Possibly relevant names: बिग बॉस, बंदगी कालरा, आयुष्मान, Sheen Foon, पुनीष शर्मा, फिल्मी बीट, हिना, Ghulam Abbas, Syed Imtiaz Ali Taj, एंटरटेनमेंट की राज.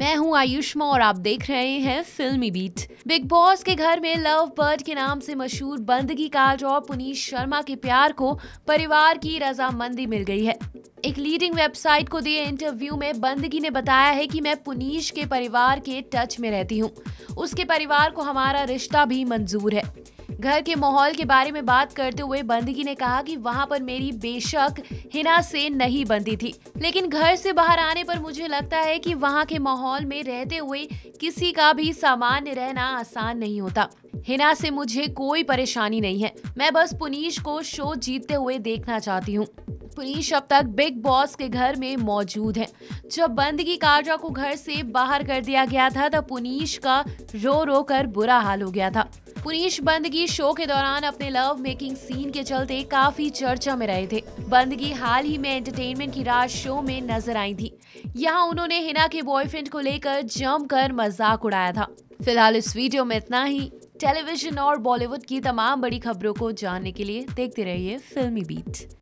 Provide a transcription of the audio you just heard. मैं हूं आयुष्मान और आप देख रहे हैं फिल्मी बीट। बिग बॉस के घर में लव बर्ड के नाम से मशहूर बंदगी कालरा और पुनीष शर्मा के प्यार को परिवार की रजामंदी मिल गई है। एक लीडिंग वेबसाइट को दिए इंटरव्यू में बंदगी ने बताया है कि मैं पुनीष के परिवार के टच में रहती हूं। उसके परिवार को हमारा रिश्ता भी मंजूर है। घर के माहौल के बारे में बात करते हुए बंदगी ने कहा कि वहां पर मेरी बेशक हिना से नहीं बनती थी, लेकिन घर से बाहर आने पर मुझे लगता है कि वहां के माहौल में रहते हुए किसी का भी सामान्य रहना आसान नहीं होता। हिना से मुझे कोई परेशानी नहीं है, मैं बस पुनीष को शो जीतते हुए देखना चाहती हूँ। पुनीष अब तक बिग बॉस के घर में मौजूद हैं। जब बंदगी कालरा को घर से बाहर कर दिया गया था तब पुनीष का रो रो कर बुरा हाल हो गया था। पुनीष बंदगी शो के दौरान अपने लव मेकिंग सीन के चलते काफी चर्चा में रहे थे। बंदगी हाल ही में एंटरटेनमेंट की राज शो में नजर आई थी। यहाँ उन्होंने हिना के बॉयफ्रेंड को लेकर जमकर मजाक उड़ाया था। फिलहाल इस वीडियो में इतना ही। टेलीविजन और बॉलीवुड की तमाम बड़ी खबरों को जानने के लिए देखते रहिए फिल्मी बीट।